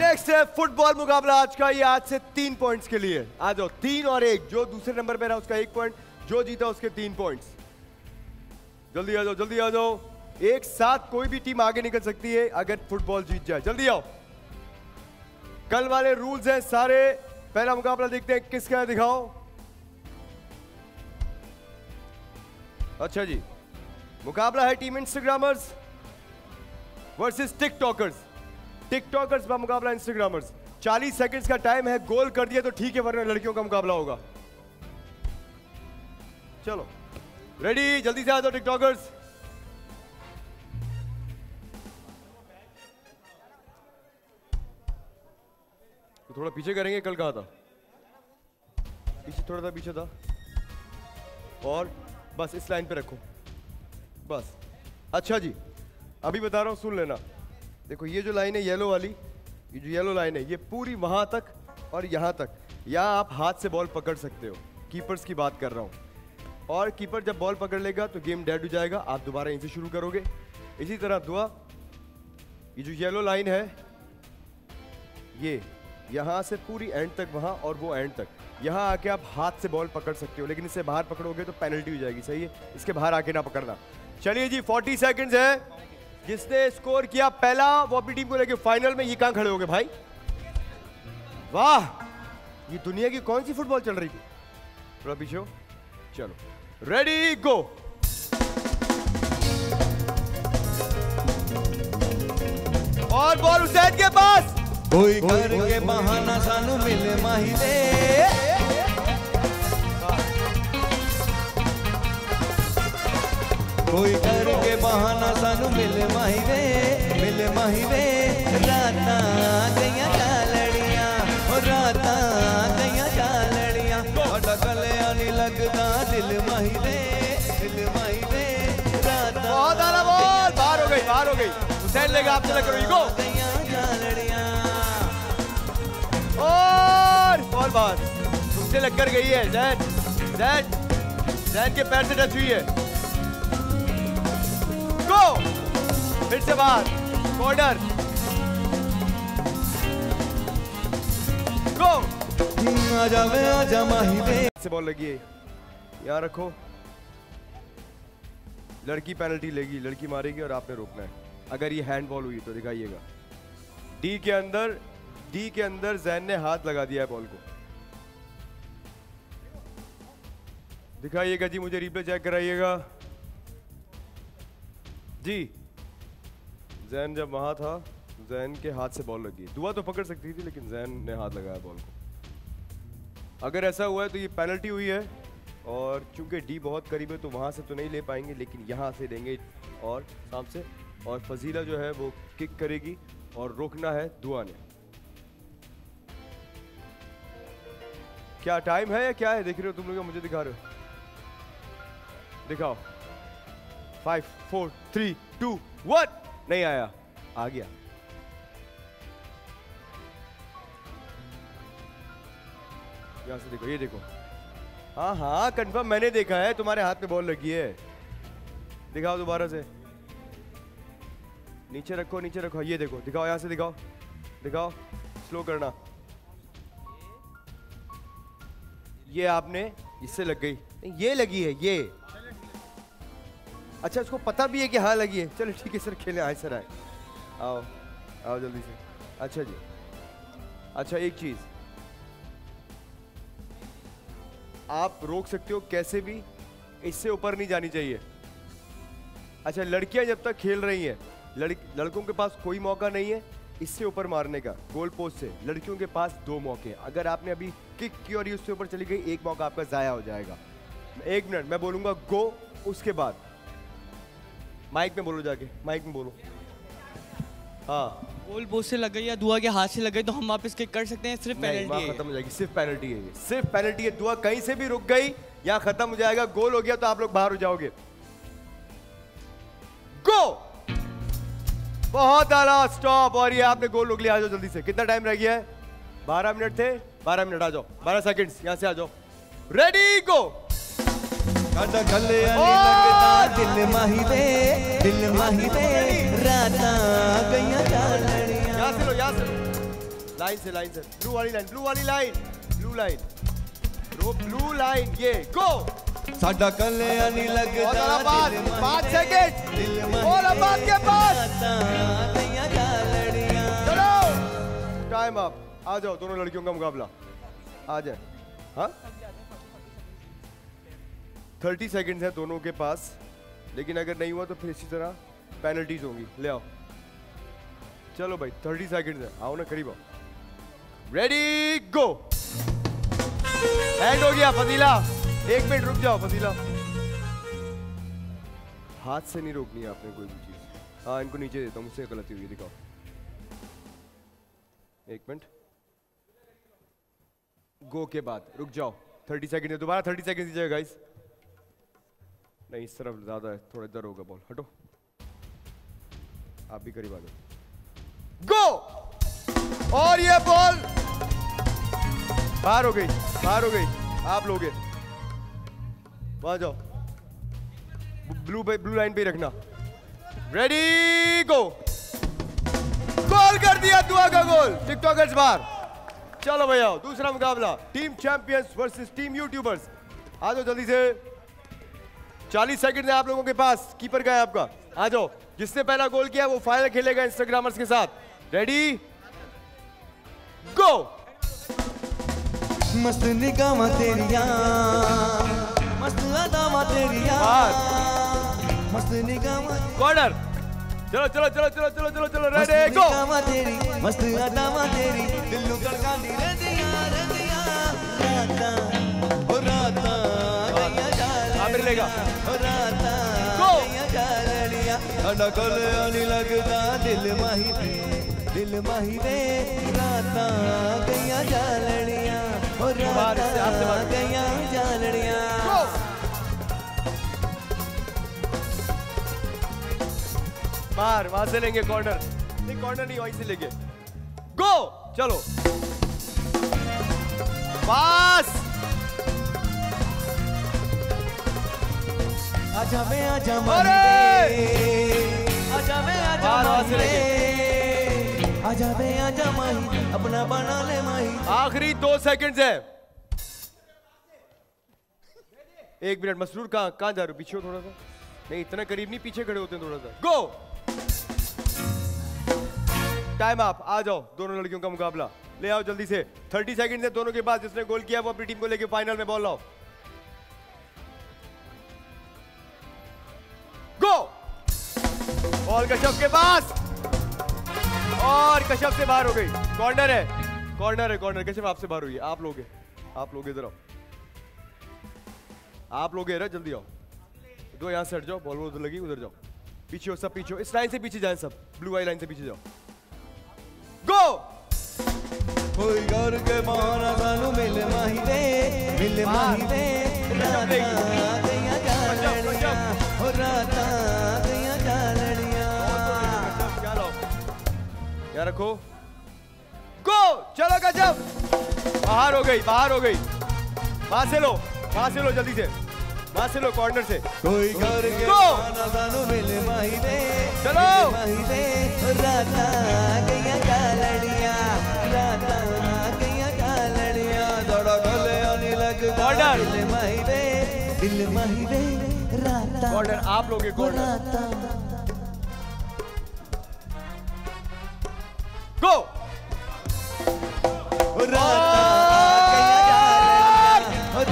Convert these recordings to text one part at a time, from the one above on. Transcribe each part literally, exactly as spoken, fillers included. Next है football मुकाबला आज का। ये आज से तीन पॉइंट्स के लिए आ जाओ, तीन और एक। जो दूसरे नंबर पे रहा उसका एक पॉइंट, जो जीता उसके तीन पॉइंट्स। जल्दी आ जाओ, जल्दी आ जाओ। एक साथ कोई भी टीम आगे निकल सकती है अगर फुटबॉल जीत जाए। जल्दी आओ, कल वाले रूल्स हैं सारे। पहला मुकाबला देखते हैं किसका है, दिखाओ। अच्छा जी, मुकाबला है team Instagrammers versus TikTokers. TikTokers का मुकाबला इंस्टाग्रामर्स। चालीस सेकंड्स का टाइम है, गोल कर दिया तो ठीक है वरना लड़कियों का मुकाबला होगा। चलो रेडी, जल्दी से आ जाओ टिकटॉकर्स। तो थोड़ा पीछे करेंगे, कल कहा था पीछे, थोड़ा सा पीछे था। और बस इस लाइन पे रखो, बस। अच्छा जी, अभी बता रहा हूं, सुन लेना। देखो ये जो लाइन है येलो वाली, ये जो येलो लाइन है ये पूरी वहां तक और यहां तक, या आप हाथ से बॉल पकड़ सकते हो। कीपर्स की बात कर रहा हूं। और कीपर जब बॉल पकड़ लेगा तो गेम डेड हो जाएगा, आप दोबारा यहीं से शुरू करोगे। इसी तरह दुआ, ये जो येलो लाइन है ये यहाँ से पूरी एंड तक, वहाँ और वो एंड तक। यहाँ आके आप हाथ से बॉल पकड़ सकते हो, लेकिन इससे बाहर पकड़ोगे तो पेनल्टी हो जाएगी। सही है, इसके बाहर आके ना पकड़ना। चलिए जी, फोर्टी सेकेंड्स है। जिसने स्कोर किया पहला वो अपनी टीम को लेके फाइनल में। ये कहां खड़े हो गए भाई, वाह! ये दुनिया की कौन सी फुटबॉल चल रही थी? थोड़ा पीछे हो। चलो रेडी गो। और बॉल हुसैन के पास। कोई करके बहाना सानू मिले माही दे। कोई डर के बहाना सानू मिले माही वे, मिले माही वे। रात गईया चालड़िया, रात गईया चालड़िया। गलिया नहीं लगता दिल माही वे, दिल माही वे। रात बहुत आला बोल, बाहर हो गई, बाहर हो गई। हुसैन लेगा, आप चला करो इनको। गईया चालड़िया और बॉल बाहर, तुमसे लग कर गई है। जैन जैन जैन के पैर से टच हुई है। गो फिर से बाहर, बॉर्डर। गो आजा वे आजा माही वे। से बॉल लगी है, यहाँ रखो। लड़की पेनल्टी लेगी, लड़की मारेगी और आपने रोकना है। अगर ये हैंड बॉल हुई तो दिखाइएगा। डी के अंदर, डी के अंदर जैन ने हाथ लगा दिया है बॉल को। दिखाइएगा जी, मुझे रिप्ले चेक कराइएगा जी। जैन जब वहां था, जैन के हाथ से बॉल लगी। दुआ तो पकड़ सकती थी लेकिन जैन ने हाथ लगाया बॉल को। अगर ऐसा हुआ है तो ये पेनल्टी हुई है। और चूंकि डी बहुत करीब है तो वहां से तो नहीं ले पाएंगे, लेकिन यहाँ से लेंगे और सामने से। और फजीला जो है वो किक करेगी और रोकना है दुआ ने। क्या टाइम है या क्या है, देख रहे हो तुम लोग? मुझे दिखा रहे हो, दिखाओ। Five four three two one. नहीं आया, आ गया। यहां से देखो, ये देखो। हाँ हाँ कंफर्म, मैंने देखा है तुम्हारे हाथ में बॉल लगी है। दिखाओ दोबारा से, नीचे रखो, नीचे रखो। ये देखो, दिखाओ, यहां से दिखाओ, दिखाओ। स्लो करना। ये आपने, इससे लग गई, ये लगी है ये। अच्छा, उसको पता भी है कि हाँ लगी है। चलो ठीक है सर, खेले। आए सर, आए, आओ आओ जल्दी से। अच्छा जी, अच्छा एक चीज, आप रोक सकते हो कैसे भी, इससे ऊपर नहीं जानी चाहिए। अच्छा, लड़कियां जब तक खेल रही हैं, लड़क लड़कों के पास कोई मौका नहीं है इससे ऊपर मारने का। गोल पोस्ट से लड़कियों के पास दो मौके। अगर आपने अभी किक की और ये उससे ऊपर चली गई, एक मौका आपका ज़ाया हो जाएगा। एक मिनट मैं बोलूँगा गो, उसके बाद माइक में बोलो, जाके माइक में बोलो। हाँ, गोल पोस्ट से लग गई या दुआ के हाथ से लग गई तो हम वापस किक कर सकते हैं। सिर्फ पेनल्टी है, खत्म हो जाएगी। सिर्फ पेनल्टी है, सिर्फ पेनल्टी है। दुआ कहीं से भी रुक गई या खत्म हो जाएगा। गोल हो गया तो आप लोग बाहर हो जाओगे। गो, बहुत आला, स्टॉप। और ये आपने गोल रोक लिया। आ जाओ जल्दी से, कितना टाइम रह गया है? बारह मिनट थे, बारह मिनट। आ जाओ, बारह सेकेंड। यहाँ से आ जाओ, रेडी गो। कादा गले आने लगता दिल माही वे, दिल माही वे। रात गईया चालड़िया। याद करो, याद करो। लाइन से लाइन से ब्लू वाली लाइन ब्लू वाली line blue line blue line ये गो साडा कल्याण नहीं लगता पाँच सेकंड और आबाद के पास चलो टाइम अप आ जाओ दोनों लड़कियों का मुकाबला आ जाए हाँ थर्टी सेकंड्स हैं दोनों के पास लेकिन अगर नहीं हुआ तो फिर इसी तरह पेनल्टीज होंगी ले आओ चलो भाई थर्टी सेकंड्स है आओ ना करीब आओ रेडी गो एंड हो गया फजीला एक मिनट रुक जाओ फजीला हाथ से नहीं रोकनी है आपने कोई भी चीज हाँ इनको नीचे देता हूँ मुझसे गलती हुई दिखाओ एक मिनट गो के बाद रुक जाओ थर्टी सेकंड है दोबारा थर्टी सेकंड दीजिएगा गाइस नहीं इस तरफ ज्यादा है थोड़ा इधर होगा बॉल हटो आप भी करीब आ जाओ गो और ये बॉल बाहर हो गई बाहर हो गई आप लोगे वहां जाओ ब्लू पे ब्लू लाइन पे रखना रेडी गो गोल कर दिया दुआ का गोल टिकटॉकर्स बाहर चलो भैया दूसरा मुकाबला team champions versus team YouTubers आ जाओ जल्दी से चालीस सेकंड है आप लोगों के पास कीपर का है आपका आ जाओ जिसने पहला गोल किया वो फाइनल खेलेगा इंस्टाग्रामर्स के साथ रेडी गो मस्त निगाह तेरिया मस्त अदावा तेरिया मस्त निगाह कॉर्नर चलो चलो चलो चलो चलो चलो चलो रेडी गो मस्त अदावा तेरी दिल नु गड़गांदी रहदिया रहदिया राता ओ राता गईया जा अब लेगा ओ राता गईया जा साडा कल्याण नहीं लगता दिल माही रे दिल माही रे रातां गईयां जालणियां ओ रातां गईयां जालणियां बाहर वहां से लेंगे कॉर्नर नहीं कॉर्नर नहीं वहीं से लेंगे गो चलो पास आजा मैं आजा मन आजा मैं आजा आजा मैं आजा माही अपना बना ले माही आखिरी दो सेकंड्स है एक मिनट मसरूर कहाँ कहाँ जा रहे हो पीछे हो थोड़ा सा नहीं इतना करीब नहीं पीछे खड़े होते हैं थोड़ा सा गो टाइम आप आ जाओ दोनों लड़कियों का मुकाबला ले आओ जल्दी से थर्टी सेकंड है दोनों के पास जिसने गोल किया वो अपनी टीम को लेके फाइनल में बॉल लाओ बॉल कश्यप के पास और कश्यप से बाहर हो गई कॉर्नर है कॉर्नर है कॉर्नर कश्यप आपसे बाहर हुई है आप लोगे आप लोगे इधर आओ आप लोगे रे जल्दी आओ दो यहां से हट जाओ बॉल उधर लगी उधर जाओ पीछे हो सब पीछे हो इस लाइन से पीछे जाए सब ब्लू वाली लाइन से पीछे जाओ गो के मिल माही दे, मिल माही दे, यार रखो गो चलो गजब बाहर हो गई बाहर हो गई वहां से लो वहां से लो जल्दी से वहां से लो कॉर्नर से कोई घर के जानो मिले माही रे चलो माही रे राता गईया गालड़िया राता गईया गालड़िया दड़ा गले आने लग कॉर्नर मिले माही रे दिल माही रे राता कॉर्नर आप लोगे कॉर्नर गो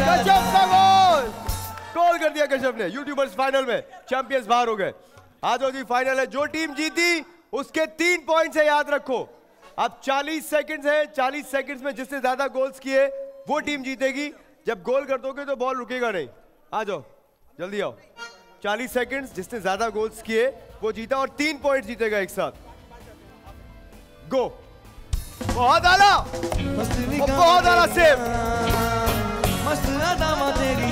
कश्यप का गोल गोल कर दिया कश्यप ने यूट्यूबर्स फाइनल में चैंपियंस बाहर हो गए आज हो जी फाइनल है जो टीम जीती उसके तीन पॉइंट्स है याद रखो अब चालीस सेकंड्स हैं चालीस सेकंड्स में जिससे ज्यादा गोल्स किए वो टीम जीतेगी जब गोल कर दोगे तो बॉल रुकेगा नहीं आ जाओ जल्दी आओ चालीस सेकंड्स जिसने ज्यादा गोल्स किए वो जीता और तीन पॉइंट जीतेगा एक साथ गो बहुत आला बहुत आला सेव मस्त अदावा तेरी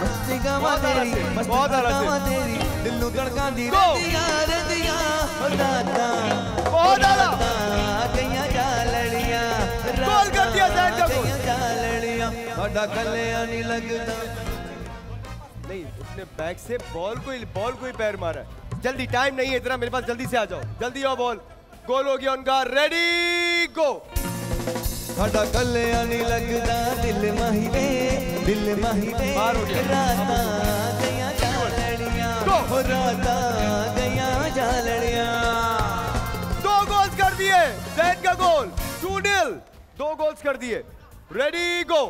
मस्त गावा तेरी बहुत आला सेव दिल नु गड़कांदी रहदिया रहदिया राता बहुत आला गईया जालड़िया गोल कर दिया साइड का गोल जालड़िया साडा कल्याण नहीं लगता नहीं उसने बैक से बॉल को बॉल को ही पैर मारा है जल्दी टाइम नहीं है इतना मेरे पास जल्दी से आ जाओ जल्दी आओ बॉल गोल हो गया उनका। Ready go. साडा कल्याण लगदा दिल माहिरे दिल माहिरे राता गया जालनिया हो राता गया जालनिया। दो गोल्स कर दिए जैद का गोल टू नील दो गोल्स कर दिए। Ready go.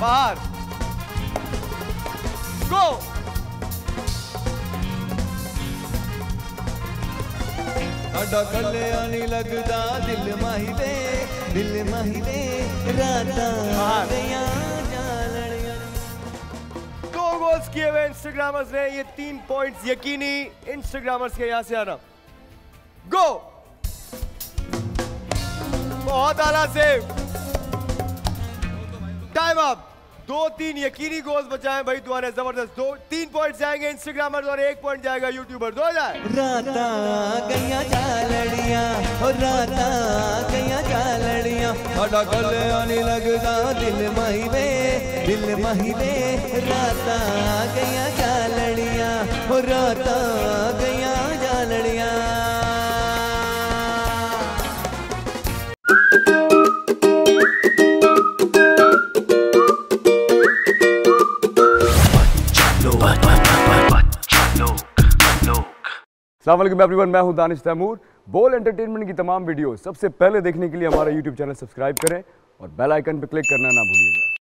बाहर गो। साडा कल्याण नहीं लगता दिल माहिरे दिल माहिरे राता गया जालनिया। दो गोल्स किए हुए इंस्टाग्रामर्स ने। ये तीन पॉइंट्स यकीनी इंस्टाग्रामर्स के यहाँ से आना। गो। बहुत आला से टाइम अप। दो तीन यकीनी गोल्स बचाएं भाई तुम्हारे जबरदस्त। दो तीन पॉइंट जाएंगे इंस्टाग्रामर और एक पॉइंट जाएगा यूट्यूबर। दो जाए। राता गया जालड़िया और राता गया जालड़िया। साडा कल्याण नहीं लगदा दिल माहिरे दिल माहिरे राता गया जालड़िया और राता गया जालड़िया। अस्सलाम वालेकुम एवरीवन, मैं हूं दानिश तैमूर। बोल एंटरटेनमेंट की तमाम वीडियो सबसे पहले देखने के लिए हमारा यूट्यूब चैनल सब्सक्राइब करें और बेल आइकन पर क्लिक करना ना भूलिएगा।